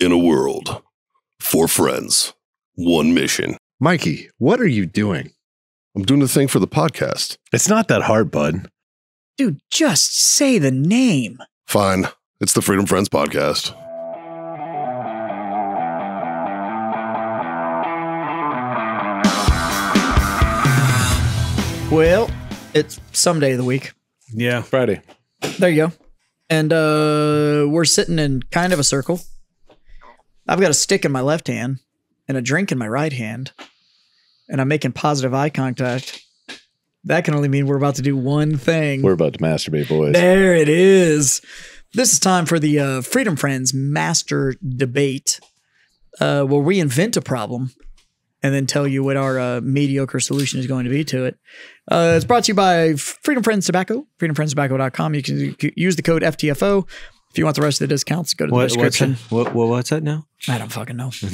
in a world. Four friends. One mission. Mikey, what are you doing? I'm doing the thing for the podcast. It's not that hard, bud. Dude, just say the name. Fine. It's the Freedom Friends Podcast. Well, it's some day of the week. Yeah, Friday. There you go. And we're sitting in kind of a circle. I've got a stick in my left hand and a drink in my right hand, and I'm making positive eye contact. That can only mean we're about to do one thing. We're about to masturbate, boys. There it is. This is time for the Freedom Friends Master Debate, where we invent a problem and then tell you what our mediocre solution is going to be to it. It's brought to you by Freedom Friends Tobacco, freedomfriendstobacco.com. You can use the code FTFO. If you want the rest of the discounts, go to the description. What's that now? I don't fucking know. You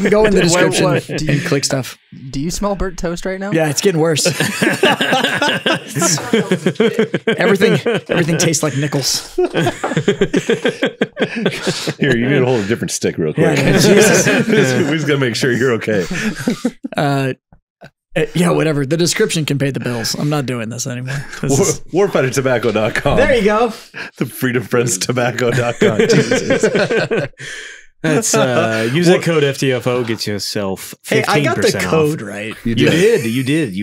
can go in the description. What? You click stuff. Do you smell burnt toast right now? Yeah, it's getting worse. everything tastes like nickels. Here, you need to hold a different stick real quick. Yeah, Jesus. We just got to make sure you're okay. Yeah, whatever. The description can pay the bills. I'm not doing this anymore. WarfighterTobacco.com. There you go. The FreedomFriendsTobacco.com. Jesus. That's, use that code FTFO. Get yourself 15% off. Hey, I got the code right. You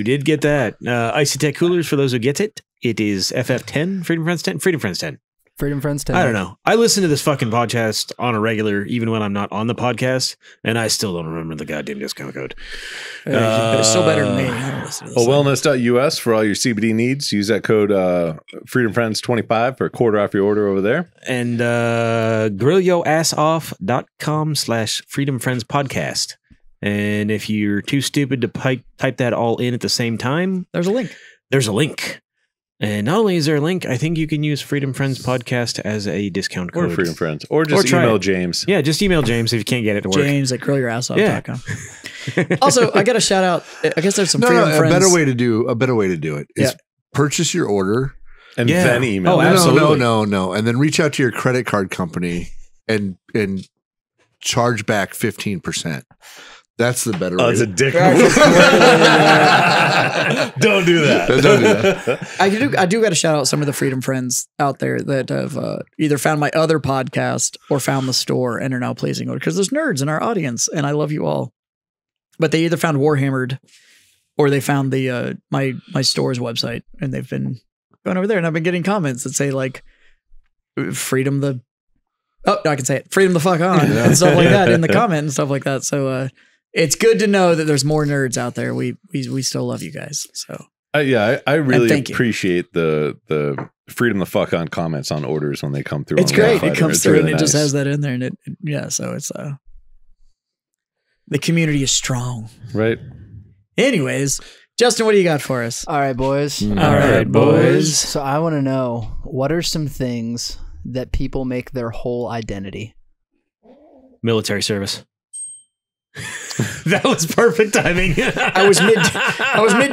did get that. Icy Tech Coolers, for those who get it, it is FF10, Freedom Friends 10, Freedom Friends 10. Freedom Friends 10. I don't know. I listen to this fucking podcast on a regular, even when I'm not on the podcast, and I still don't remember the goddamn discount code. It's still better than me. Well, wellness.us for all your CBD needs. Use that code Freedom Friends 25 for a quarter off your order over there. And GrillYourAssOff.com/Freedom Friends Podcast. And if you're too stupid to type that all in at the same time, there's a link. There's a link. And not only is there a link, I think you can use Freedom Friends Podcast as a discount code. Or Freedom Friends. Or just email James. Yeah, just email James if you can't get it to work. James at CurlYourAssOff.com. Yeah. Also, I got a shout out. I guess there's some Freedom Friends. A better way to do it is purchase your order and then email. Oh, absolutely. No. And then reach out to your credit card company and charge back 15%. That's the better way. That's a dick move. Don't do that. Don't do that. I do got to shout out some of the Freedom Friends out there that have either found my other podcast or found the store and are now placing order, because there's nerds in our audience, and I love you all. But they either found Warhammered or they found the my store's website, and they've been going over there, and I've been getting comments that say, like, freedom the... Oh, no, I can say it. Freedom the fuck on and stuff like that in the comment and stuff like that. So... it's good to know that there's more nerds out there. We still love you guys. So I really appreciate the freedom the fuck on comments on orders when they come through. It's great. It comes through and it just has that in there. And so it's the community is strong. Right. Anyways, Justin, what do you got for us? All right, boys. All right, boys. So I want to know, what are some things that people make their whole identity? Military service. That was perfect timing. I was mid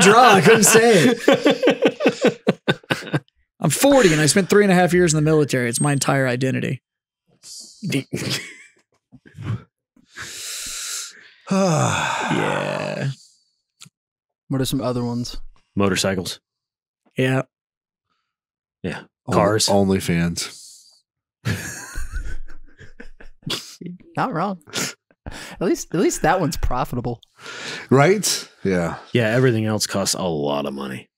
draw. I couldn't say it. I'm 40 and I spent 3.5 years in the military. It's my entire identity. Yeah. What are some other ones? Motorcycles. Yeah. Yeah. Cars. OnlyFans. Not wrong. At least that one's profitable, right? Yeah, yeah. Everything else costs a lot of money.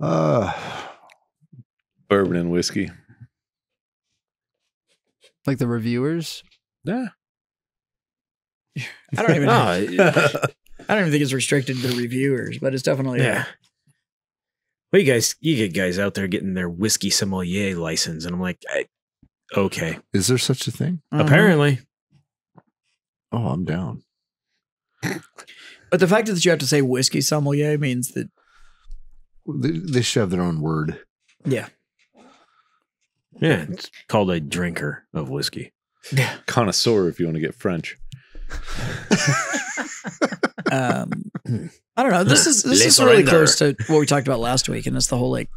Bourbon and whiskey, like the reviewers. Yeah, I don't even know. I don't even think it's restricted to reviewers, but it's definitely Well, you get guys out there getting their whiskey sommelier license, and I'm like, okay, is there such a thing? Apparently. Oh, I'm down. But the fact that you have to say whiskey sommelier means that they should have their own word. Yeah. Yeah. It's called a drinker of whiskey. Yeah. Connoisseur, if you want to get French. I don't know. This is really close to what we talked about last week. And it's the whole, like,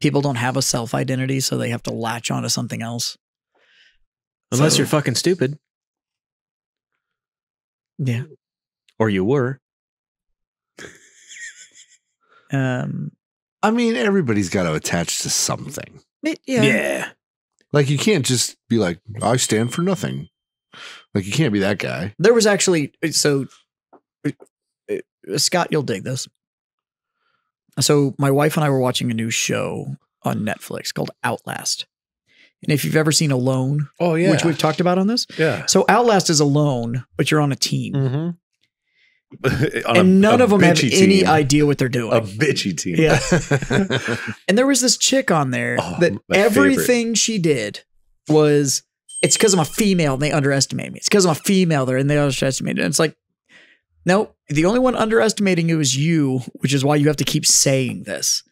people don't have a self-identity, so they have to latch onto something else. Unless you're fucking stupid. Yeah. Or you were. I mean, everybody's got to attach to something. Yeah. Yeah. Like, you can't just be like, I stand for nothing. Like, you can't be that guy. There was actually, so, Scott, you'll dig this. So my wife and I were watching a new show on Netflix called Outlast. And if you've ever seen Alone, oh yeah, which we've talked about on this. Yeah. So Outlast is Alone, but you're on a team. Mm-hmm. And none of them have any idea what they're doing. A bitchy team. Yeah. And there was this chick on there that everything she did was, it's because I'm a female and they underestimate me. It's because I'm a female there and they underestimate me. And it's like, no, the only one underestimating you is you, which is why you have to keep saying this.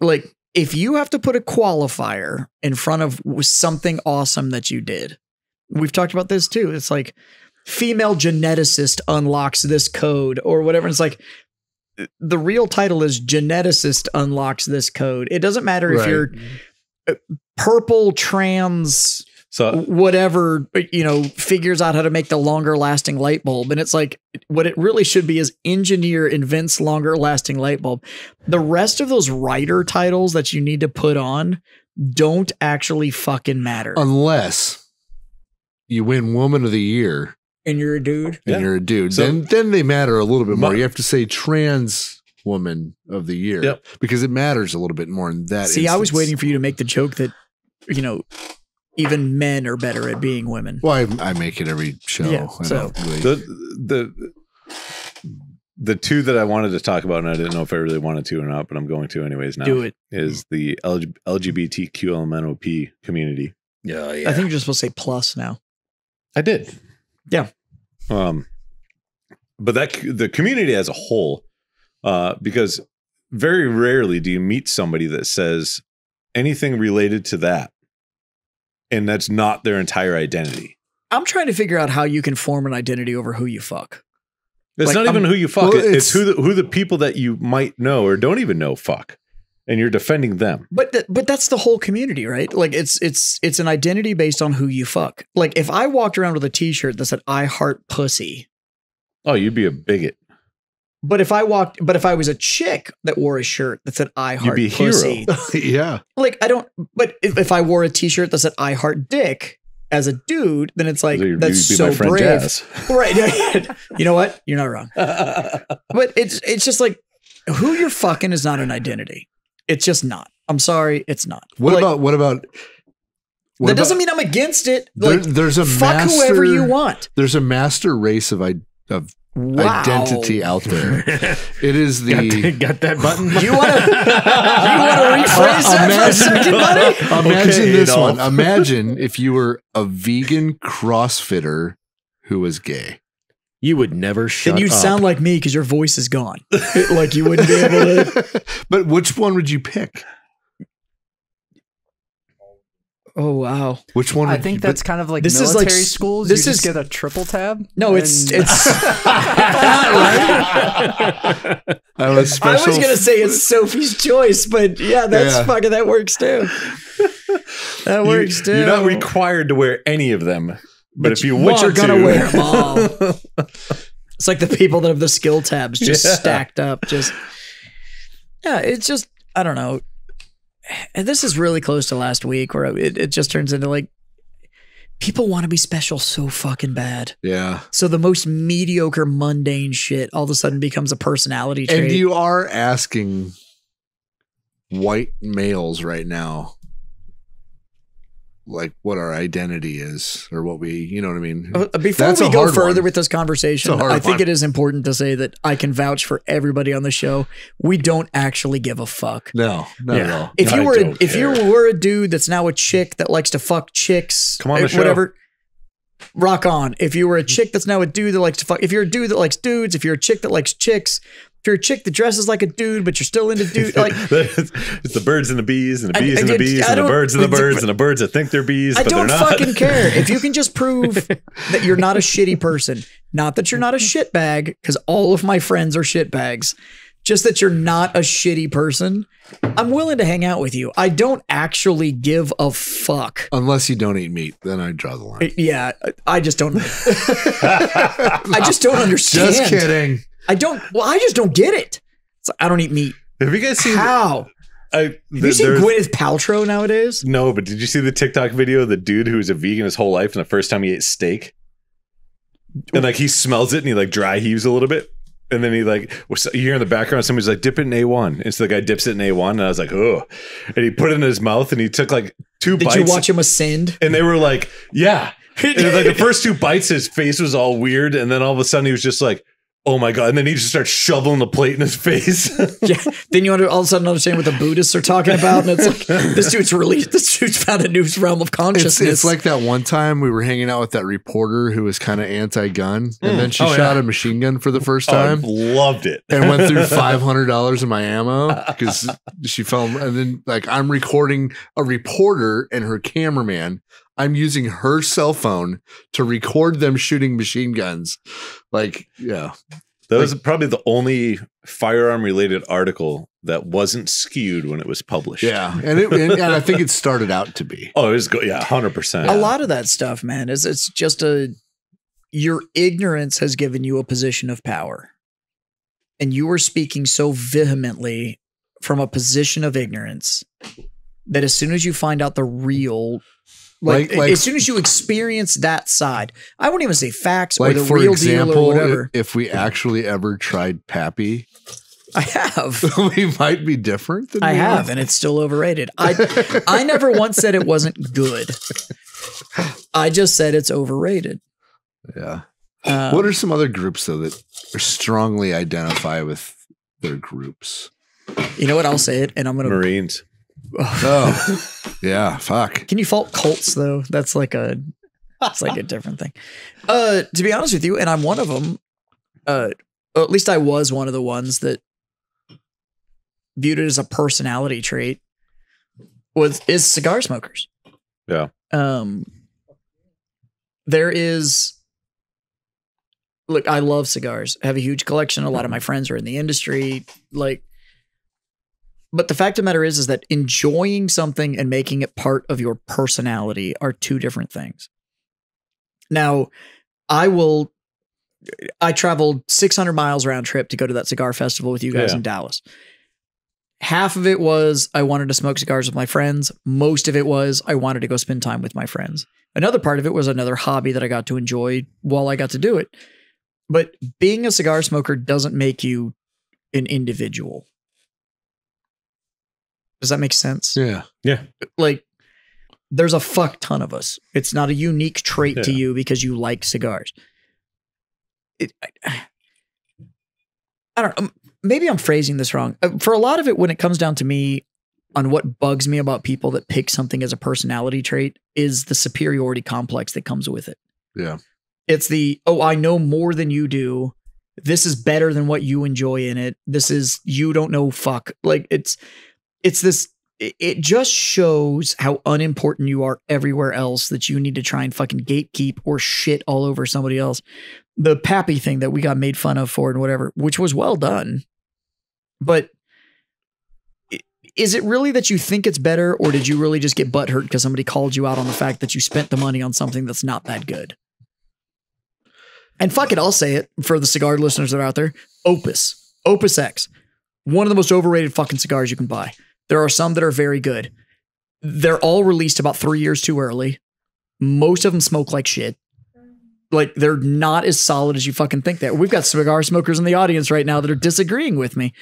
Like, if you have to put a qualifier in front of something awesome that you did, we've talked about this too. It's like, female geneticist unlocks this code or whatever. And it's like, the real title is geneticist unlocks this code. It doesn't matter if you're purple trans, so whatever, you know, figures out how to make the longer lasting light bulb. And it's like, what it really should be is engineer invents longer lasting light bulb. The rest of those writer titles that you need to put on don't actually fucking matter. Unless you win Woman of the Year. And you're a dude. And you're a dude. So, then they matter a little bit more. You have to say trans Woman of the Year. Yep. Because it matters a little bit more in that instance. I was waiting for you to make the joke that, you know, even men are better at being women. Well, I make it every show. Yeah, so. The two that I wanted to talk about, and I didn't know if I really wanted to or not, but I'm going to anyways now. Do it. Is the LGBTQLMNOP community. Yeah, yeah. I think you're just supposed to say plus now. I did. Yeah. But the community as a whole, because very rarely do you meet somebody that says anything related to that. And that's not their entire identity. I'm trying to figure out how you can form an identity over who you fuck. It's like, not even who you fuck. Well, it's who the people that you might know or don't even know fuck. And you're defending them. But that's the whole community, right? Like it's an identity based on who you fuck. Like if I walked around with a t-shirt that said I heart pussy. Oh, you'd be a bigot. But if I walked, but if I was a chick that wore a shirt that said I heart pussy, yeah. Like I don't, but if I wore a t-shirt that said I heart dick as a dude, then it's like, so that's so brave. Jazz. Right. You know what? You're not wrong. But it's just like who you're fucking is not an identity. It's just not. I'm sorry. It's not. What like, about, that doesn't mean I'm against it. Like, there's a fuck master, whoever you want. There's a master race of identity out there. It is the got that button. You want to rephrase that for a second, buddy? Imagine this one. Imagine if you were a vegan CrossFitter who was gay. You would never shut up. Then you'd sound like me because your voice is gone. Like you wouldn't be able to. But which one would you pick? Oh wow! Which one? I think that's kind of like this military is like schools. This you just is get a triple tab. No, it's. I was gonna say it's Sophie's Choice, but yeah, that's fucking that works too. That works too. You're not required to wear any of them, but if you want to, you're gonna wear them all. It's like the people that have the skill tabs just stacked up. Just it's just I don't know. And this is really close to last week where it just turns into like people want to be special so fucking bad. Yeah. So the most mediocre, mundane shit all of a sudden becomes a personality trait. And you are asking white males right now, like what our identity is or what we, you know what I mean? Before that's we go further with this conversation, I think it is important to say that I can vouch for everybody on the show. We don't actually give a fuck. No, not at all. If you were, if you were a dude that's now a chick that likes to fuck chicks, come on, whatever, rock on. If you were a chick that's now a dude that likes to fuck, if you're a dude that likes dudes, if you're a chick that likes chicks, if you're a chick that dresses like a dude, but you're still into dude, like it's the birds and the bees and the bees and the bees and the birds and the birds and the birds that think they're bees. I don't fucking care if you can just prove that you're not a shitty person, not that you're not a shitbag, because all of my friends are shitbags. just that you're not a shitty person, I'm willing to hang out with you. I don't actually give a fuck. Unless you don't eat meat, then I draw the line. Yeah, I just don't. I just don't understand. Just kidding. I don't. Well, I just don't get it. Like, I don't eat meat. Have you guys seen how? Have you seen Gwyneth Paltrow nowadays? No, but did you see the TikTok video of the dude who was a vegan his whole life and the first time he ate steak? And like he smells it and he like dry heaves a little bit. And then he like, you hear in the background, somebody's like, dip it in A1. And so the guy dips it in A1 and I was like, oh. And he put it in his mouth and he took like two bites. Did you watch him ascend? And they were like, yeah. And like the first two bites, his face was all weird. And then all of a sudden he was just like, oh my God. And then he just starts shoveling the plate in his face. Yeah. Then you all of a sudden understand what the Buddhists are talking about. And it's like, this dude's found a new realm of consciousness. It's like that one time we were hanging out with that reporter who was kind of anti-gun. And then she shot a machine gun for the first time. I loved it. And went through $500 of my ammo because she filmed. And then like, I'm recording a reporter and her cameraman. I'm using her cell phone to record them shooting machine guns. Like, yeah. That was probably the only firearm related article that wasn't skewed when it was published. Yeah. And I think it started out to be. Oh, it was good. Yeah. 100%. A lot of that stuff, man, is it's just your ignorance has given you a position of power. And you are speaking so vehemently from a position of ignorance that as soon as you find out the real, like as soon as you experience that side, I wouldn't even say facts like or the real example, deal or whatever. If we actually ever tried Pappy, I have. We might be different than I have, and it's still overrated. I never once said it wasn't good. I just said it's overrated. Yeah. What are some other groups though that strongly identify with their groups? You know what? I'll say it, and I'm gonna Marines. Oh yeah, fuck. Can you fault cults though? That's like a different thing. To be honest with you, and I'm one of them. At least I was one of the ones that viewed it as a personality trait. Is cigar smokers? Yeah. There is. Look, I love cigars. I have a huge collection. A lot of my friends are in the industry. Like. But the fact of the matter is that enjoying something and making it part of your personality are two different things. Now, I traveled 600 miles round trip to go to that cigar festival with you guys in Dallas. Half of it was I wanted to smoke cigars with my friends. Most of it was I wanted to go spend time with my friends. Another part of it was another hobby that I got to enjoy while I got to do it. But being a cigar smoker doesn't make you an individual. Does that make sense? Yeah. Yeah. Like there's a fuck ton of us. It's not a unique trait to you because you like cigars. I don't know. Maybe I'm phrasing this wrong. For a lot of it, when it comes down to me on what bugs me about people that pick something as a personality trait is the superiority complex that comes with it. Yeah. It's the, oh, I know more than you do. This is better than what you enjoy in it. This is, you don't know fuck. Like it's this, it just shows how unimportant you are everywhere else that you need to try and fucking gatekeep or shit all over somebody else. The Pappy thing that we got made fun of for and whatever, which was well done. But is it really that you think it's better or did you really just get butthurt because somebody called you out on the fact that you spent the money on something that's not that good? And fuck it, I'll say it for the cigar listeners that are out there. Opus X, one of the most overrated fucking cigars you can buy. There are some that are very good. They're all released about 3 years too early. Most of them smoke like shit. Like they're not as solid as you fucking think that. We've got cigar smokers in the audience right now that are disagreeing with me.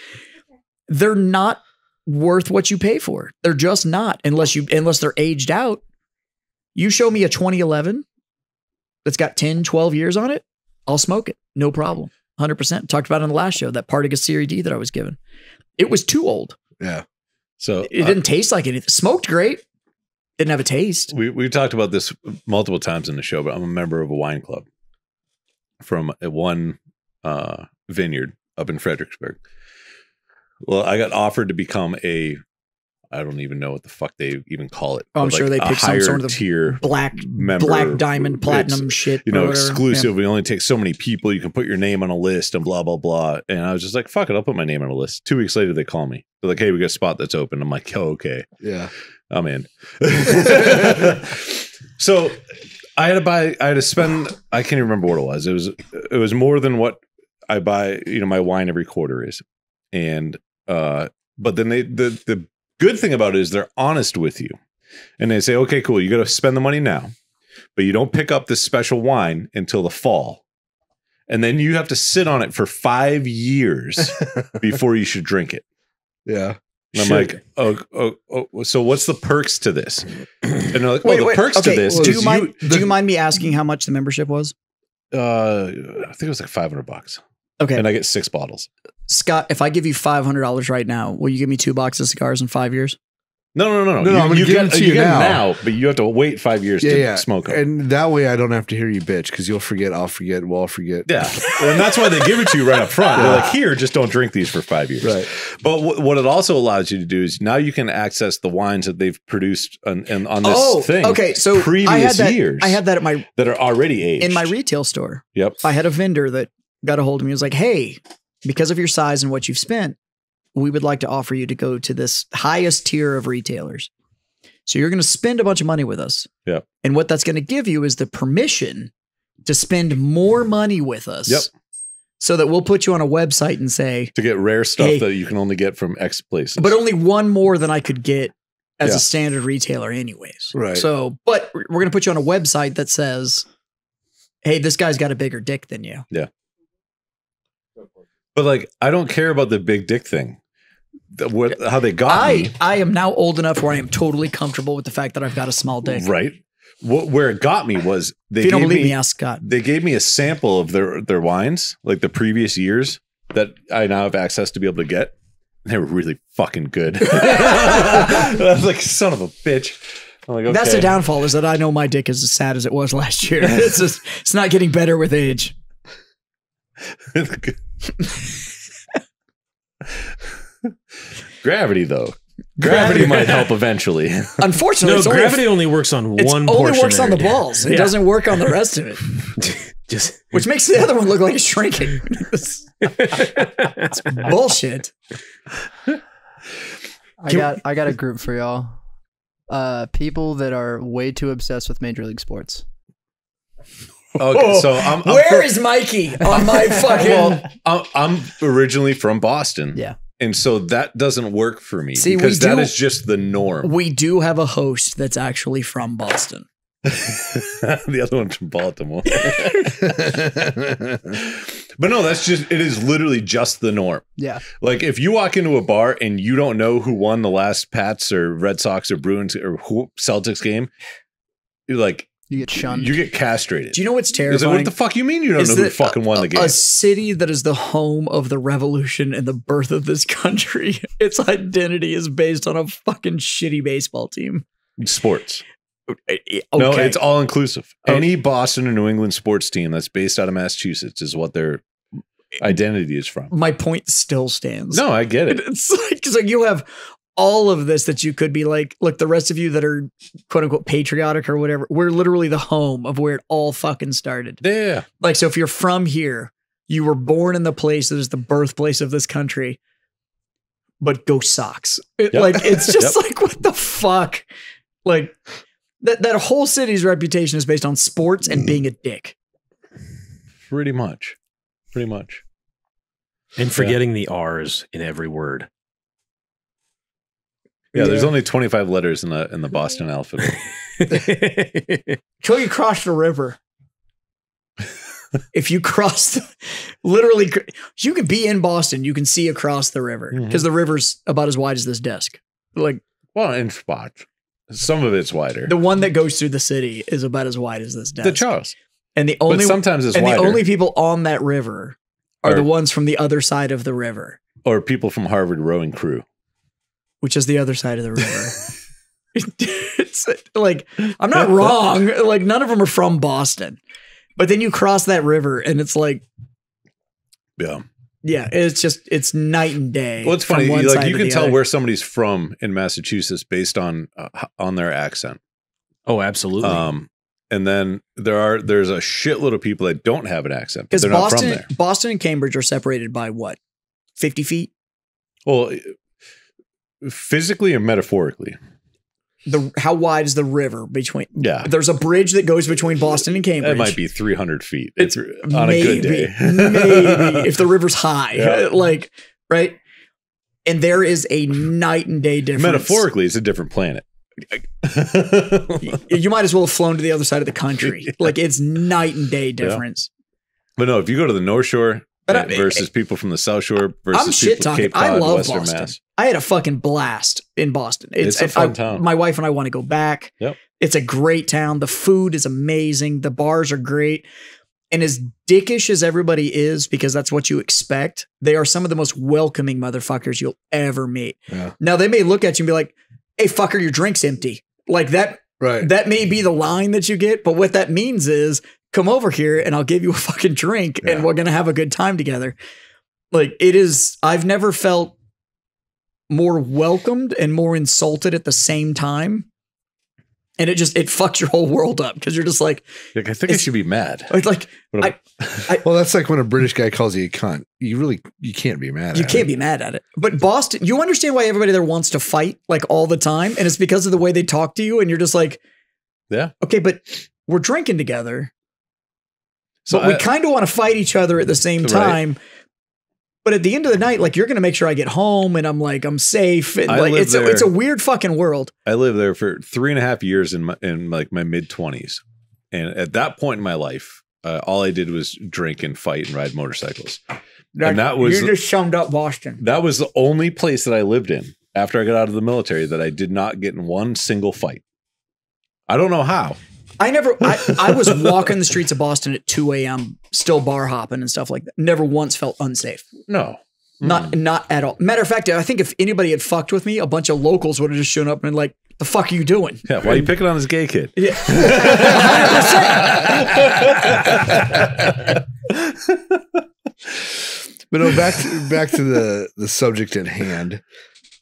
They're not worth what you pay for. They're just not unless they're aged out. You show me a 2011 that's got 10, 12 years on it. I'll smoke it. No problem. 100%. Talked about it on the last show, that Partagas Serie D that I was given. It was too old. Yeah. So it didn't taste like anything. Smoked great. Didn't have a taste. We've talked about this multiple times in the show, but I'm a member of a wine club from one vineyard up in Fredericksburg. Well, I got offered to become a I don't even know what the fuck they even call it. Oh, I'm sure they pick some sort of tier black diamond platinum shit. You know, exclusive. We only take so many people. You can put your name on a list and blah, blah, blah. And I was just like, fuck it. I'll put my name on a list. 2 weeks later, they call me. They're like, hey, we got a spot that's open. I'm like, oh, okay. Yeah. I'm in. So I had to buy, I had to spend, I can't even remember what it was. It was more than what I buy, you know, my wine every quarter is. And, but then the good thing about it is they're honest with you, and they say, okay, cool, you got to spend the money now, but you don't pick up this special wine until the fall. And then you have to sit on it for 5 years before you should drink it. Yeah. And I'm like, oh, so what's the perks to this? And they're like, wait, the perks to this. Do you mind me asking how much the membership was? I think it was like $500. Okay. And I get 6 bottles. Scott, if I give you $500 right now, will you give me 2 boxes of cigars in 5 years? No. I'm going to give it to you now, but you have to wait 5 years to smoke them. And that way I don't have to hear you bitch, because you'll forget, I'll forget, we'll all forget. Yeah. And that's why they give it to you right up front. They're like, here, just don't drink these for 5 years. Right. But what it also allows you to do is now you can access the wines that they've produced on this thing. Okay. So previous years. I had that at my... That are already aged. In my retail store. Yep. I had a vendor that got a hold of me. He was like, hey, because of your size and what you've spent, we would like to offer you to go to this highest tier of retailers. So you're going to spend a bunch of money with us. Yeah. And what that's going to give you is the permission to spend more money with us. Yep. So that we'll put you on a website and say, to get rare stuff that you can only get from X places. But only one more than I could get as a standard retailer anyways. Right. So, but we're going to put you on a website that says, hey, this guy's got a bigger dick than you. Yeah. But like, I don't care about the big dick thing. How they got me. I am now old enough where I am totally comfortable with the fact that I've got a small dick. Right. Where it got me was they. If you don't believe me, ask Scott. They gave me a sample of their wines, like the previous years, that I now have access to be able to get. They were really fucking good. I was like, son of a bitch. I'm like, okay. That's the downfall, is that I know my dick is as sad as it was last year. It's just, it's not getting better with age. Gravity, though. Gravity might help eventually. Unfortunately, no, gravity only works on one portion. It only works on the balls. It doesn't work on the rest of it. Which makes the other one look like it's shrinking. It's bullshit. I got a group for y'all. People that are way too obsessed with Major League Sports. Okay, so I'm where is Mikey on my fucking? Well, I'm originally from Boston, yeah, and so that doesn't work for me. See, because that is just the norm. We do have a host that's actually from Boston. The other one's from Baltimore. But no, that's just, it is literally just the norm. Yeah. Like if you walk into a bar and you don't know who won the last Pats or Red Sox or Bruins or Celtics game, you're like. You get shunned. You get castrated. Do you know what's terrifying? What the fuck you mean you don't know who fucking won the game? A city that is the home of the revolution and the birth of this country. Its identity is based on a fucking shitty baseball team. Sports. Okay. No, it's all inclusive. Any Boston or New England sports team that's based out of Massachusetts is what their identity is from. My point still stands. No, I get it. It's like you have... all of this that you could be like, look, the rest of you that are quote unquote patriotic or whatever, we're literally the home of where it all fucking started. Yeah. Like, so if you're from here, you were born in the place that is the birthplace of this country, but go Sox. Like, it's just like, what the fuck? Like that whole city's reputation is based on sports and being a dick. Pretty much. And forgetting the R's in every word. Yeah, there's only 25 letters in the Boston alphabet. Till you cross the river. If you cross, literally, you can be in Boston. You can see across the river because the river's about as wide as this desk. Like, well, in spots, some of it's wider. The one that goes through the city is about as wide as this desk. The Charles, and the only but sometimes it's and wider. The only people on that river are the ones from the other side of the river, or people from Harvard rowing crew. Which is the other side of the river. It's like, I'm not wrong. Like, none of them are from Boston. But then you cross that river and it's like, yeah, Yeah, it's just, it's night and day. Well, it's funny. Like, you can tell where somebody's from in Massachusetts based on their accent. Oh, absolutely. And then there's a shitload of people that don't have an accent because they're not from there. Boston and Cambridge are separated by what? 50 feet? Well, physically or metaphorically? How wide is the river between? Yeah. There's a bridge that goes between Boston and Cambridge. It might be 300 feet. It's on maybe, a good day. Maybe if the river's high, yeah. Like, right. And there is a night and day difference. Metaphorically, it's a different planet. You might as well have flown to the other side of the country. Yeah. Like, it's night and day difference. Yeah. But no, if you go to the North Shore versus people from the South Shore versus people from Cape Cod, I love Western Boston. Mass. I had a fucking blast in Boston. It's a fun town. My wife and I want to go back. Yep. It's a great town. The food is amazing. The bars are great. And as dickish as everybody is, because that's what you expect, they are some of the most welcoming motherfuckers you'll ever meet. Yeah. Now, they may look at you and be like, hey, fucker, your drink's empty. Like that, right. That may be the line that you get, but what that means is come over here and I'll give you a fucking drink, yeah, and we're going to have a good time together. Like, it is, I've never felt more welcomed and more insulted at the same time. And it just, it fucks your whole world up because you're just like I think I should be mad. Well, that's like when a British guy calls you a cunt. You can't be mad at it. You can't be mad at it. But Boston, you understand why everybody there wants to fight like all the time. And it's because of the way they talk to you. And you're just like, yeah, okay, but we're drinking together. So we kind of want to fight each other at the same time. Right. But at the end of the night, like, you're going to make sure I get home and I'm like, I'm safe. And like, it's a weird fucking world. I lived there for 3.5 years in my mid 20s. And at that point in my life, all I did was drink and fight and ride motorcycles. And that was, you just summed up Boston. That was the only place that I lived in after I got out of the military that I did not get in one single fight. I don't know how. I was walking the streets of Boston at 2 a.m., still bar hopping and stuff like that. Never once felt unsafe. No. Not at all. Matter of fact, I think if anybody had fucked with me, a bunch of locals would have just shown up and been like, the fuck are you doing? Yeah, why are you picking on this gay kid? Yeah. 100%. But no, back to the subject at hand.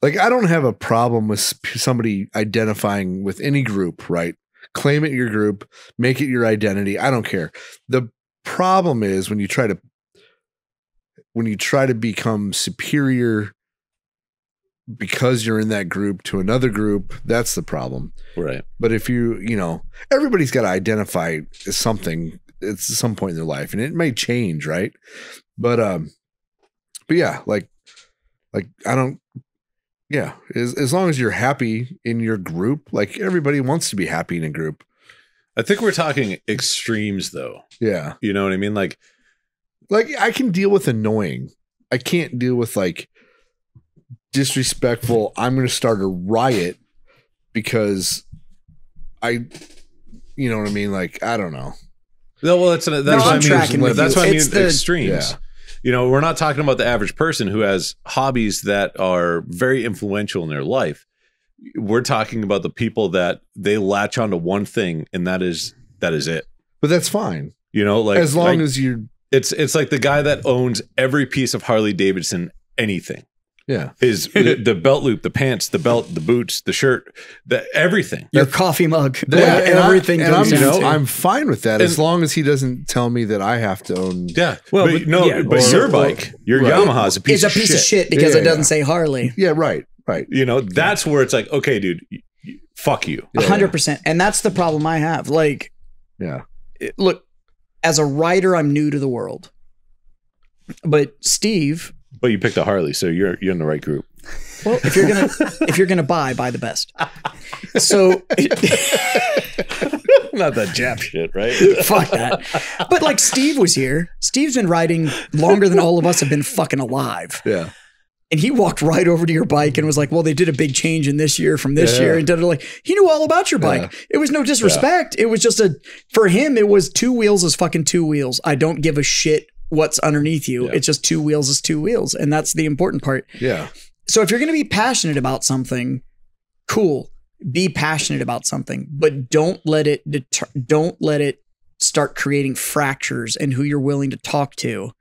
Like, I don't have a problem with somebody identifying with any group, right? Claim it your group, make it your identity. I don't care. The problem is when you try to become superior because you're in that group to another group, that's the problem. Right. But if you know, everybody's got to identify as something at some point in their life, and it may change, right? But yeah, like I don't. Yeah, as long as you're happy in your group, like everybody wants to be happy in a group. I think we're talking extremes, though. Yeah, you know what I mean. Like I can deal with annoying. I can't deal with like disrespectful. I'm going to start a riot because you know what I mean. Like, I don't know. No, well, that's why I mean extremes. Yeah. You know, we're not talking about the average person who has hobbies that are very influential in their life. We're talking about the people that they latch onto one thing, and that is it. But that's fine. You know, like, as long as you, it's like the guy that owns every piece of Harley Davidson, anything. Yeah. Is the belt loop, the pants, the belt, the boots, the shirt, everything. Your coffee mug. Yeah, everything goes into. I'm fine with that as long as he doesn't tell me that I have to own. Yeah. Well, but your bike, your Yamaha is a piece of shit. It's a piece of shit because it doesn't say Harley. Yeah, right. Right. You know, that's where it's like, okay, dude, fuck you. 100%. And that's the problem I have. Like, yeah. Look, as a writer, I'm new to the world. But Steve. But you picked a Harley, so you're in the right group. Well, if you're gonna buy the best. So not that Jap shit, right? Fuck that. But like, Steve was here. Steve's been riding longer than all of us have been fucking alive. Yeah. And he walked right over to your bike and was like, well, they did a big change in this year from this year. And did it, like, he knew all about your bike. Yeah. It was no disrespect. Yeah. It was just for him, it was two wheels is fucking two wheels. I don't give a shit what's underneath you. Yeah. It's just two wheels is two wheels. And that's the important part. Yeah. So if you're going to be passionate about something, cool, be passionate about something, but don't let it start creating fractures in who you're willing to talk to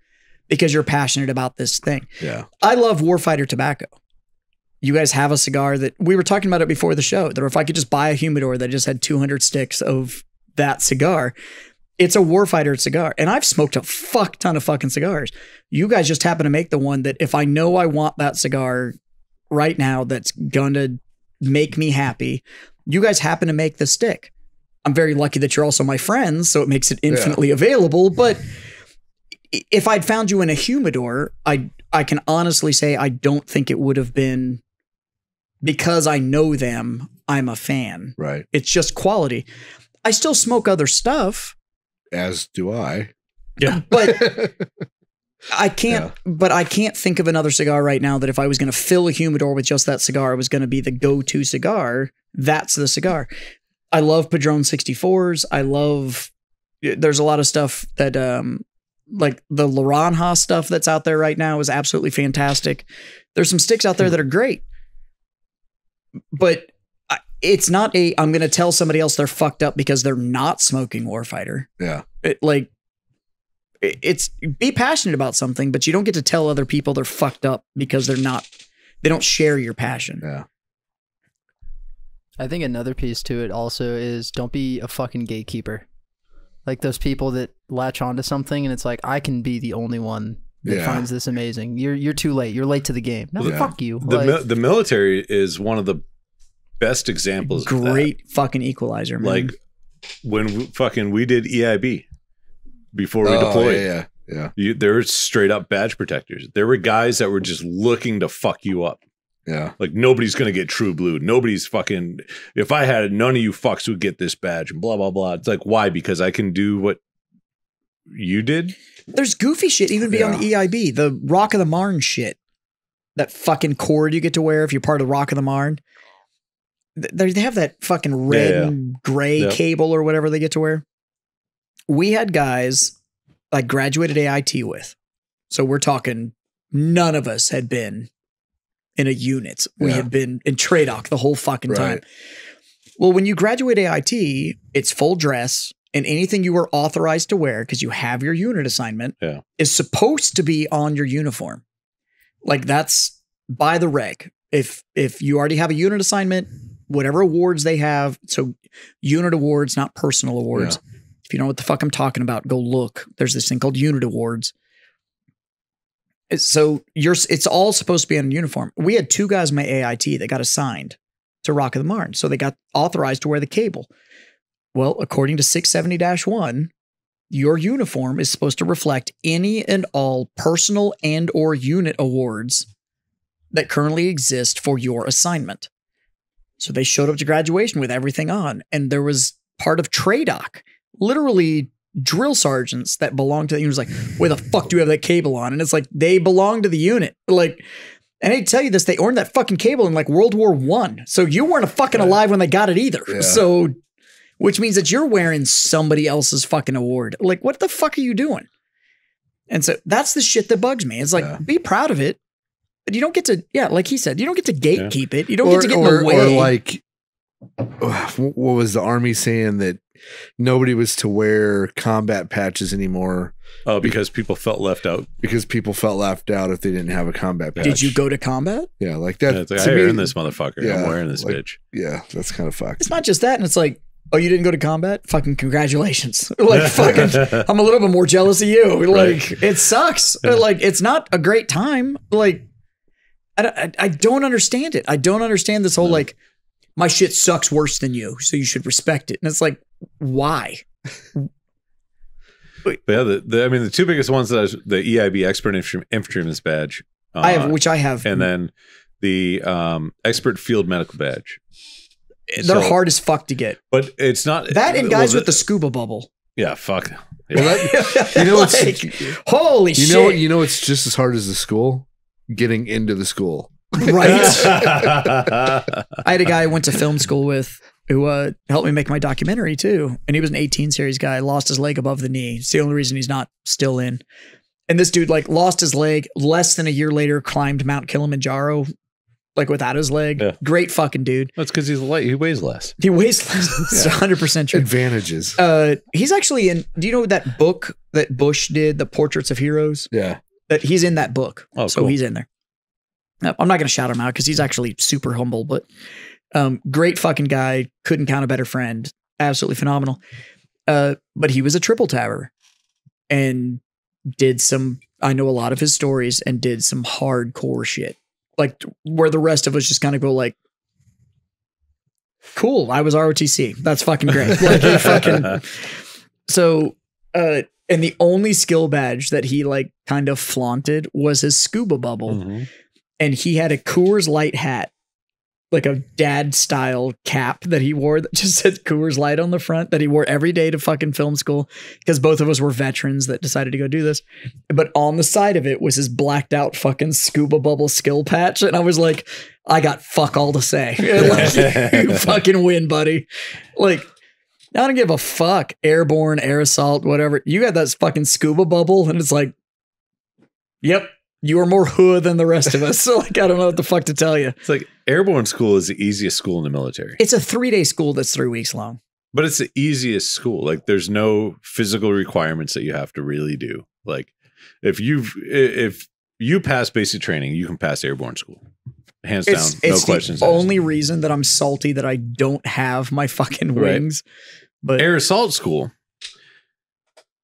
because you're passionate about this thing. Yeah. I love Warfighter Tobacco. You guys have a cigar that we were talking about it before the show, that if I could just buy a humidor that just had 200 sticks of that cigar, it's a Warfighter cigar. And I've smoked a fuck ton of fucking cigars. You guys just happen to make the one that if I know I want that cigar right now, that's gonna make me happy. You guys happen to make the stick. I'm very lucky that you're also my friends, so it makes it infinitely available. But if I'd found you in a humidor, I can honestly say I don't think it would have been because I know them, I'm a fan. Right. It's just quality. I still smoke other stuff. As do I. Yeah. But I can't, but I can't think of another cigar right now that if I was going to fill a humidor with just that cigar, it was going to be the go-to cigar. That's the cigar. I love Padron 64s. I love, there's a lot of stuff that, like the Laranja stuff that's out there right now is absolutely fantastic. There's some sticks out there that are great, but it's not a, I'm going to tell somebody else they're fucked up because they're not smoking Warfighter. Yeah. It's be passionate about something, but you don't get to tell other people they're fucked up because they're not, they don't share your passion. Yeah. I think another piece to it also is don't be a fucking gatekeeper. Like those people that latch onto something and it's like, I can be the only one that finds this amazing. You're too late. You're late to the game. No, fuck you. The military is one of the best examples of that. Great fucking equalizer, man. Like when we did EIB before we deployed. Yeah, yeah. There were straight up badge protectors. There were guys that were just looking to fuck you up. Yeah. Like nobody's going to get true blue. Nobody's fucking, if I had it, none of you fucks would get this badge and blah, blah, blah. It's like, why? Because I can do what you did. There's goofy shit even beyond the EIB, the Rock of the Marne shit, that fucking cord you get to wear if you're part of the Rock of the Marne. They have that fucking red and gray cable or whatever they get to wear. We had guys I graduated AIT with. So we're talking, none of us had been in a unit. We had been in TRADOC the whole fucking time. Well, when you graduate AIT, it's full dress, and anything you were authorized to wear, because you have your unit assignment, is supposed to be on your uniform. Like that's by the reg. If you already have a unit assignment, whatever awards they have, so unit awards, not personal awards. Yeah. If you know what the fuck I'm talking about, go look. There's this thing called unit awards. So it's all supposed to be in uniform. We had two guys in my AIT that got assigned to Rock of the Marne. So they got authorized to wear the cable. Well, according to 670-1, your uniform is supposed to reflect any and all personal and or unit awards that currently exist for your assignment. So they showed up to graduation with everything on. And there was part of TRADOC, literally drill sergeants that belong to the unit. Like, where the fuck do you have that cable on? And it's like, they belong to the unit. Like, and they tell you this, they earned that fucking cable in like World War I. So you weren't a fucking alive when they got it either. Yeah. So, which means that you're wearing somebody else's fucking award. Like, what the fuck are you doing? And so that's the shit that bugs me. It's like, be proud of it, but you don't get to, like he said, you don't get to gatekeep it. You don't get to get in the way. Or like, what was the Army saying that nobody was to wear combat patches anymore? Oh, because people felt left out. Because people felt left out if they didn't have a combat patch. Did you go to combat? Yeah, like that. Yeah, it's like, I earned this motherfucker. Yeah, I'm wearing this bitch. Yeah, that's kind of fucked. It's not just that, and it's like, oh, you didn't go to combat? Fucking congratulations. Like, fucking, I'm a little bit more jealous of you. Like, it sucks. Like, it's not a great time. Like, I don't understand it. I don't understand this whole, like, my shit sucks worse than you, so you should respect it. And it's like, why? But yeah, I mean, the two biggest ones that the EIB expert infantryman's badge, which I have, and then the expert field medical badge. They're hard as fuck to get, but it's not that. And guys with the scuba bubble. Yeah, fuck. Yeah. Well, that, you know, like, it's holy shit. You know, it's just as hard as the school getting into the school. Right. I had a guy I went to film school with who helped me make my documentary too. And he was an 18 series guy, lost his leg above the knee. It's the only reason he's not still in. And this dude like lost his leg, less than a year later, climbed Mount Kilimanjaro, like without his leg. Yeah. Great fucking dude. That's because he's light. He weighs less. He weighs less. 100% true. Advantages. He's actually in, do you know that book that Bush did, The Portraits of Heroes? Yeah. He's in that book. Oh, so cool. He's in there. I'm not going to shout him out because he's actually super humble, but great fucking guy. Couldn't count a better friend. Absolutely phenomenal. But he was a triple tabber and did some, I know a lot of his stories, and did some hardcore shit. Like where the rest of us just kind of go like, cool, I was ROTC. That's fucking great. Like, fucking, so, and the only skill badge that he like kind of flaunted was his scuba bubble. Mm-hmm. And he had a Coors Light hat, like a dad style cap that he wore that just said Coors Light on the front, that he wore every day to fucking film school because both of us were veterans that decided to go do this. But on the side of it was his blacked out fucking scuba bubble skill patch. And I was like, I got fuck all to say. Like, you fucking win, buddy. Like, I don't give a fuck. Airborne, air assault, whatever. You got that fucking scuba bubble and it's like, yep. You are more hood than the rest of us. So like, I don't know what the fuck to tell you. It's like airborne school is the easiest school in the military. It's a 3-day school that's 3 weeks long. But it's the easiest school. Like there's no physical requirements that you have to really do. Like if you pass basic training, you can pass airborne school. Hands down, no questions. It's the only reason that I'm salty that I don't have my fucking wings. Right. But air assault school,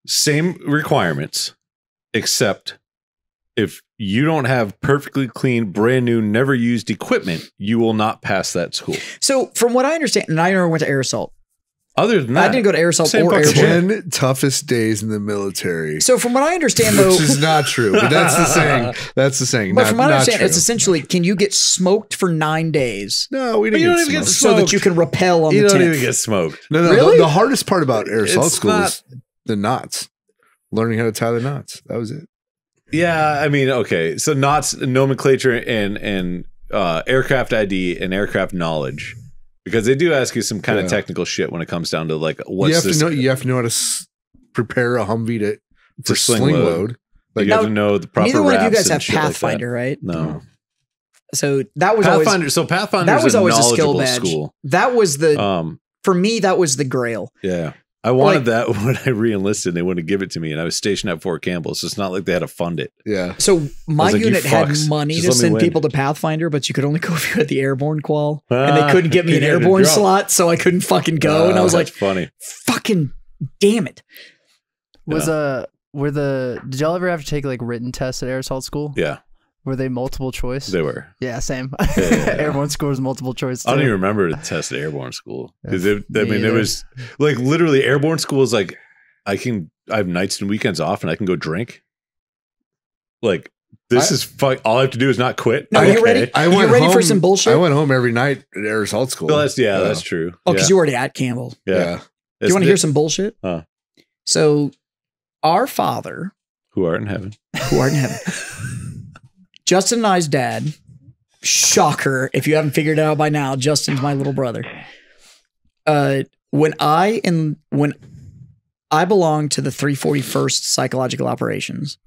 same requirements, except if you don't have perfectly clean, brand new, never used equipment, you will not pass that school. So from what I understand, and I never went to air assault. Other than that, I didn't go to air assault or airborne. 10 toughest days in the military. So from what I understand, though, which is not true, but that's the saying. That's the saying. But from what I understand, it's essentially, can you get smoked for 9 days? No, we didn't get smoked. So that you can rappel on the 10th. You don't even get smoked. No, no. Really? The hardest part about air assault school is the knots. Learning how to tie the knots. That was it. Yeah, I mean, okay. So knots, nomenclature, and aircraft ID and aircraft knowledge, because they do ask you some kind of technical shit when it comes down to like what's this. You have to know how to prepare a Humvee for sling load. Like, you have to know the proper. Neither one of you guys have Pathfinder, like right? No. So that was Pathfinder. That was always a skill badge. School. That was the for me. That was the Grail. Yeah. I wanted that when I re-enlisted. They wouldn't give it to me, and I was stationed at Fort Campbell, so it's not like they had to fund it. Yeah. So my unit had money to send people to Pathfinder, but you could only go if you had the airborne qual, and they couldn't get me an airborne slot, so I couldn't fucking go. And I was like, "Funny, fucking damn it!" Was did y'all ever have to take like written tests at air assault school? Yeah. Were they multiple choice? They were. Yeah, same. Yeah. Airborne school was multiple choice. Too. I don't even remember the test at airborne school. It was like literally airborne school is like, I have nights and weekends off and I can go drink. Like this is fuck. All I have to do is not quit. No, okay. You ready for some bullshit? I went home every night at air assault school. Well, that's true. Oh, because you were already at Campbell. Yeah. Do you want to hear some bullshit? So our Father, who art in heaven, Justin and I's dad, shocker, if you haven't figured it out by now, Justin's my little brother. When I belonged to the 341st Psychological Operations,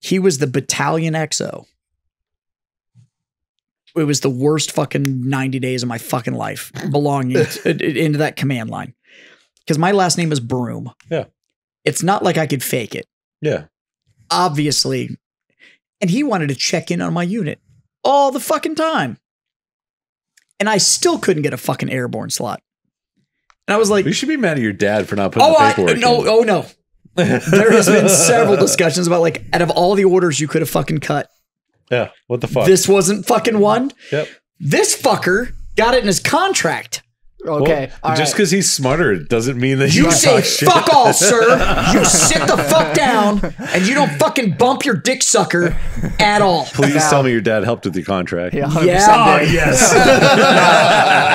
he was the battalion XO. It was the worst fucking 90 days of my fucking life belonging into that command line. Because my last name is Broom. Yeah. It's not like I could fake it. Yeah. Obviously. And he wanted to check in on my unit all the fucking time. And I still couldn't get a fucking airborne slot. And I was like, you should be mad at your dad for not putting the paperwork in. Oh, no. There has been several discussions about like, out of all the orders you could have fucking cut. Yeah. What the fuck? This wasn't fucking one. Yep. This fucker got it in his contract. Okay. Well, just because he's smarter doesn't mean that you say fuck all, sir. You sit the fuck down and you don't fucking bump your dick sucker at all. Please tell me your dad helped with the contract. Yeah. Yes.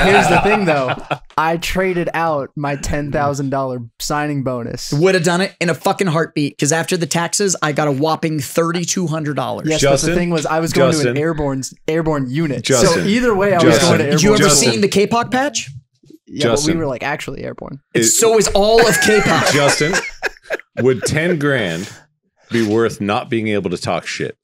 Here's the thing, though. I traded out my $10,000 signing bonus. Would have done it in a fucking heartbeat because after the taxes, I got a whopping $3,200. Yes, Justin, but the thing was, I was going to an airborne unit. Justin, so either way, I was going to airborne. You ever seen the K-POC patch? Yeah, Justin, but we were like actually airborne. So is all of K-pop. Justin, would 10 grand be worth not being able to talk shit?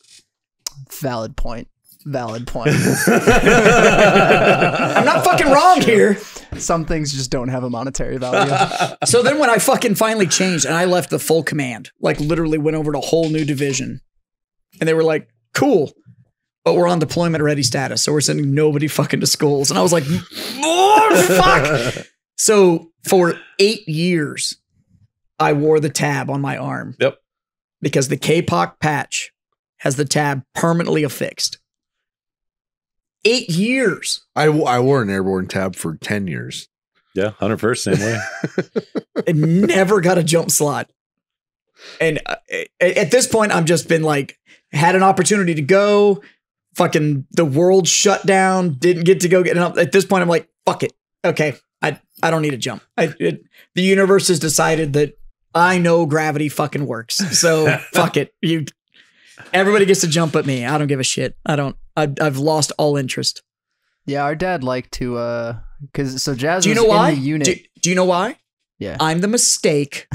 Valid point. Valid point. I'm not fucking wrong here. Some things just don't have a monetary value. So then when I fucking finally changed and I left the full command, like literally went over to a whole new division And they were like, cool, but we're on deployment ready status. So we're sending nobody fucking to schools. And I was like, oh, fuck. So for 8 years, I wore the tab on my arm. Yep. Because the K-POC patch has the tab permanently affixed. 8 years. I wore an airborne tab for 10 years. Yeah, 101st, same way. It never got a jump slot. And at this point, I've just been like, had an opportunity to go, fucking the world shut down, didn't get to go get it. At this point, I'm like, fuck it. Okay, I don't need a jump. The universe has decided that I know gravity fucking works. So fuck it. Everybody gets to jump at me. I don't give a shit. I've lost all interest. Yeah, our dad liked to, so Jazz was in the unit. Do you know why? Yeah. I'm the mistake.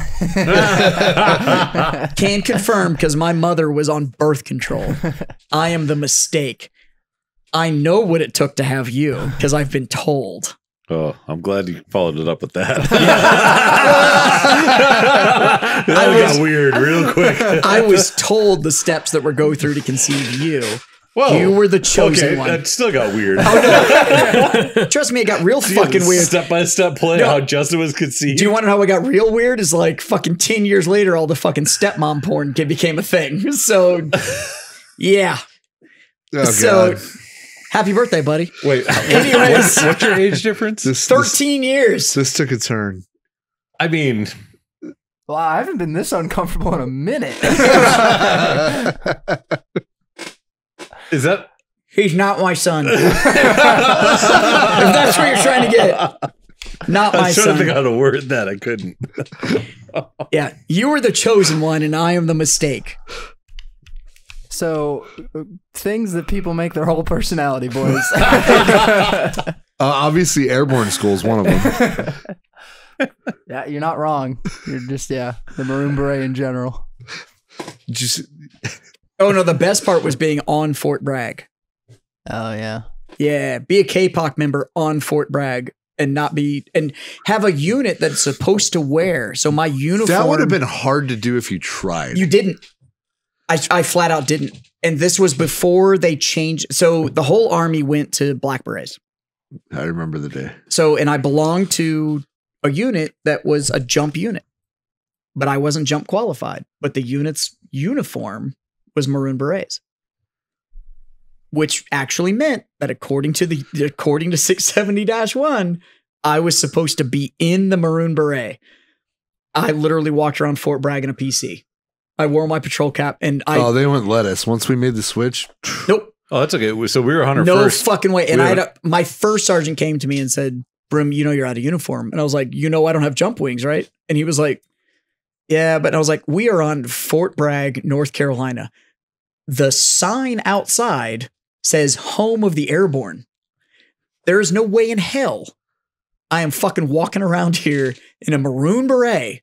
Can confirm because my mother was on birth control. I am the mistake. I know what it took to have you because I've been told. Oh, I'm glad you followed it up with that. That got weird real quick. I was told the steps that were go through to conceive you. Whoa. You were the chosen one. That still got weird. Oh, no. Trust me, it got real fucking weird. Step-by-step play how Justin was conceived. Do you want to know how it got real weird? Is like fucking 10 years later, all the fucking stepmom porn became a thing. So, yeah. Oh, so, God. Happy birthday, buddy. Wait, anyways, what's your age difference? 13 years. This took a turn. I mean... Wow, I haven't been this uncomfortable in a minute. Is that? He's not my son. If that's what you're trying to get. Not my son. I was trying to think how to word that. I couldn't. Yeah. You were the chosen one and I am the mistake. So things that people make their whole personality, boys. Obviously airborne school is one of them. Yeah. You're not wrong. You're just, yeah. The maroon beret in general. Just... Oh, no, the best part was being on Fort Bragg. Oh, yeah. Yeah, be a K-POC member on Fort Bragg and not be, and have a unit that's supposed to wear. So my uniform. That would have been hard to do if you tried. You didn't. I flat out didn't. And this was before they changed. So the whole Army went to Black Berets. I remember the day. So, and I belonged to a unit that was a jump unit, but I wasn't jump qualified. But the unit's uniform was maroon berets, which actually meant that according to 670-1, I was supposed to be in the maroon beret. I literally walked around Fort Bragg in a PC. I wore my patrol cap, and they wouldn't let us once we made the switch. Nope. Oh, that's okay. So we were 101st. No fucking way. And my first sergeant came to me and said, "Brim, you know you're out of uniform." And I was like, "You know I don't have jump wings, right?" And he was like, "Yeah," but I was like, "We are on Fort Bragg, North Carolina. The sign outside says home of the airborne. There is no way in hell I am fucking walking around here in a maroon beret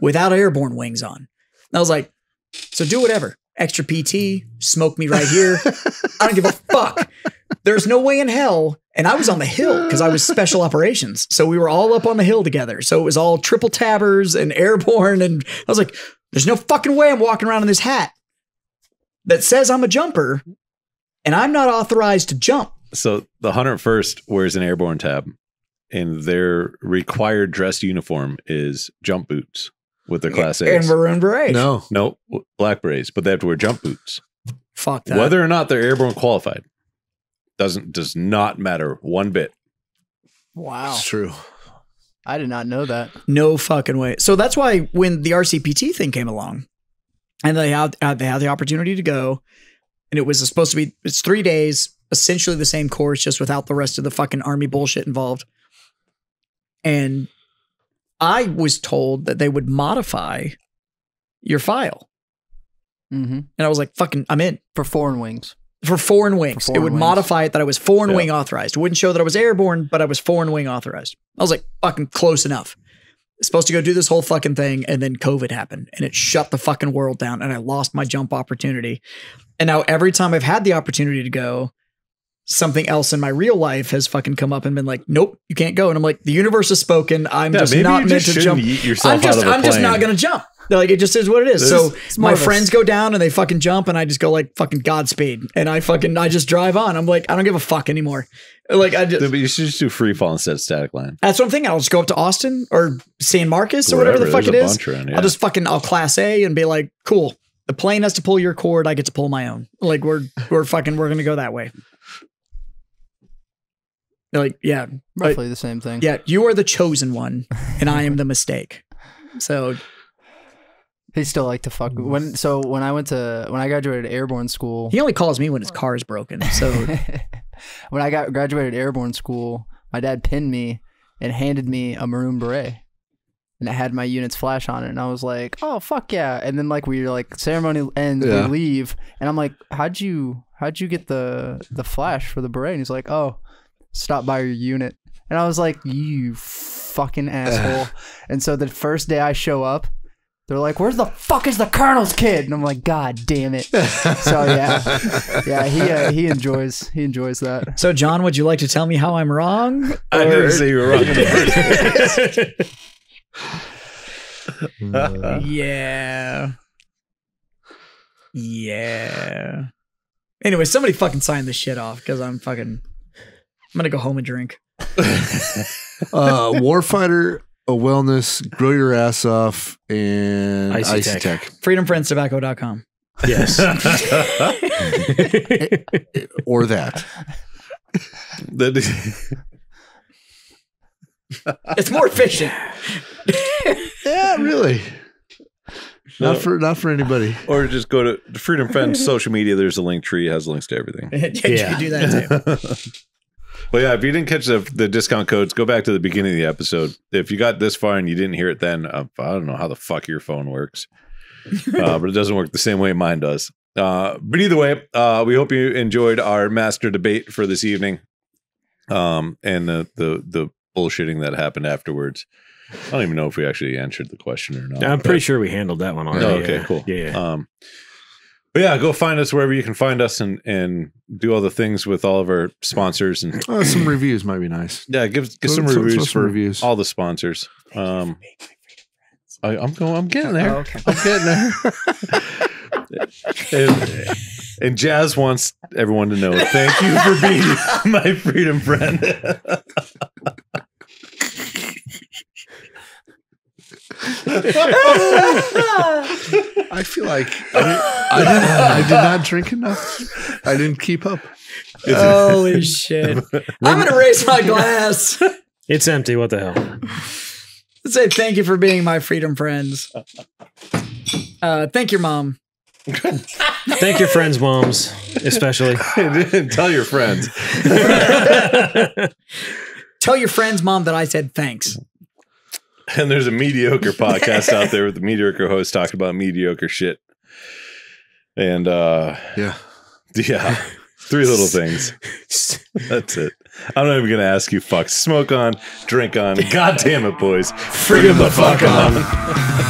without airborne wings on." And I was like, so do whatever. Extra PT, smoke me right here. I don't give a fuck. There's no way in hell. And I was on the hill because I was special operations. So we were all up on the hill together. So it was all triple tabbers and airborne. And I was like, there's no fucking way I'm walking around in this hat that says I'm a jumper and I'm not authorized to jump. So the 101st wears an airborne tab and their required dress uniform is jump boots with their class A's. And maroon berets. No, black berets, but they have to wear jump boots. Fuck that. Whether or not they're airborne qualified does not matter one bit. Wow. It's true. I did not know that. No fucking way. So that's why when the RCPT thing came along and they had the opportunity to go, and it was supposed to be, it's 3 days, essentially the same course, just without the rest of the fucking Army bullshit involved. And I was told that they would modify your file. Mm-hmm. And I was like, fucking, I'm in. For foreign wings. For foreign wings. It would modify it that I was foreign wing authorized. It wouldn't show that I was airborne, but I was foreign wing authorized. I was like, fucking close enough. Supposed to go do this whole fucking thing, and then COVID happened, and it shut the fucking world down, and I lost my jump opportunity. And now every time I've had the opportunity to go, something else in my real life has fucking come up and been like, nope, you can't go. And I'm like, the universe has spoken. I'm just not meant to jump. I'm just not going to jump. They're like, it just is what it is. So my friends go down and they fucking jump and I just go like fucking Godspeed. And I just drive on. I'm like, I don't give a fuck anymore. Like I just, but you should just do free fall instead of static land. That's what I'm thinking. I'll just go up to Austin or San Marcos or whatever the fuck it is. I'll just fucking, I'll class A and be like, cool. The plane has to pull your cord. I get to pull my own. Like we're fucking, we're going to go that way. Like, yeah. Roughly the same thing. Yeah. You are the chosen one and I am the mistake. So they still like to fuck. When I graduated airborne school, he only calls me when his car's broken. So when I graduated airborne school, my dad pinned me and handed me a maroon beret, and it had my unit's flash on it. And I was like, oh fuck yeah. And then like, we were like ceremony ends, we leave. And I'm like, how'd you get the flash for the beret? And he's like, oh, stop by your unit. And I was like, you fucking asshole. And so the first day I show up, they're like, where's the fuck is the colonel's kid? And I'm like, God damn it. So yeah, he enjoys that. So John, would you like to tell me how I'm wrong? I never say you were wrong. Yeah. Anyway, somebody fucking sign this shit off because I'm gonna go home and drink. Warfighter, a Wellness, Grill Your Ass Off, and IC Tech. FreedomFriendsTobacco.com. Yes. Or that. It's more efficient. Yeah, really. Not for anybody. Or just go to Freedom Friends social media. There's a link tree. It has links to everything. You can do that too. Well, yeah, if you didn't catch the discount codes, go back to the beginning of the episode. If you got this far and you didn't hear it then, I don't know how the fuck your phone works. But it doesn't work the same way mine does. But either way, we hope you enjoyed our master debate for this evening. And the bullshitting that happened afterwards. I don't even know if we actually answered the question or not. Yeah, I'm pretty sure we handled that one already. Oh, okay, cool. Yeah. But yeah, go find us wherever you can find us and do all the things with all of our sponsors. And some reviews might be nice. Yeah, give some reviews for all the sponsors. I'm getting there. Oh, okay. I'm getting there. and Jazz wants everyone to know, thank you for being my freedom friend. I feel like I did not drink enough. I didn't keep up. Holy shit. I'm going to raise my glass. It's empty. What the hell? Let's say thank you for being my freedom friends. Thank your mom. Thank your friends' moms, especially. Tell your friends. Tell your friends' mom that I said thanks. And there's a mediocre podcast out there with a mediocre host talking about mediocre shit. And yeah, three little things. That's it. I'm not even gonna ask you fucks. Smoke on, drink on. God damn it, boys. Freedom the fuck on.